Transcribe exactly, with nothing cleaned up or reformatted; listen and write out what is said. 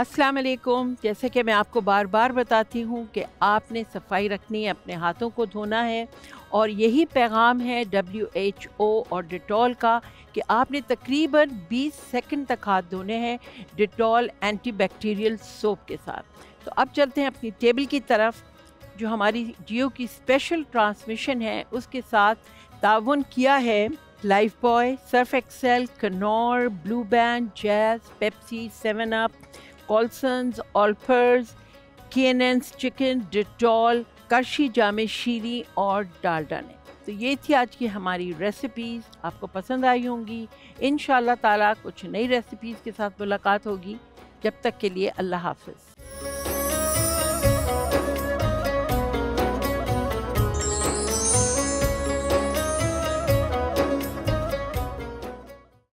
अस्सलाम वालेकुम। जैसे कि मैं आपको बार बार बताती हूँ कि आपने सफाई रखनी है, अपने हाथों को धोना है और यही पैगाम है डब्ल्यू एच ओ और डेटॉल का कि आपने तकरीबन बीस सेकंड तक हाथ धोने हैं डेटॉल एंटीबैक्टीरियल सोप के साथ। तो अब चलते हैं अपनी टेबल की तरफ जो हमारी जियो की स्पेशल ट्रांसमिशन है, उसके साथ तावन किया है Lifebuoy, Surf Excel, Knorr, Blue Band, Jazz, Pepsi, Seven Up, बाल्सन्स, ऑल्फर्स, केनेंस चिकन, डेटॉल, करशी जामे शीरी और डालडा ने। तो ये थी आज की हमारी रेसिपीज़, आपको पसंद आई होंगी। इंशाल्लाह ताला कुछ नई रेसिपीज़ के साथ मुलाकात होगी। जब तक के लिए अल्लाह हाफ़िज़।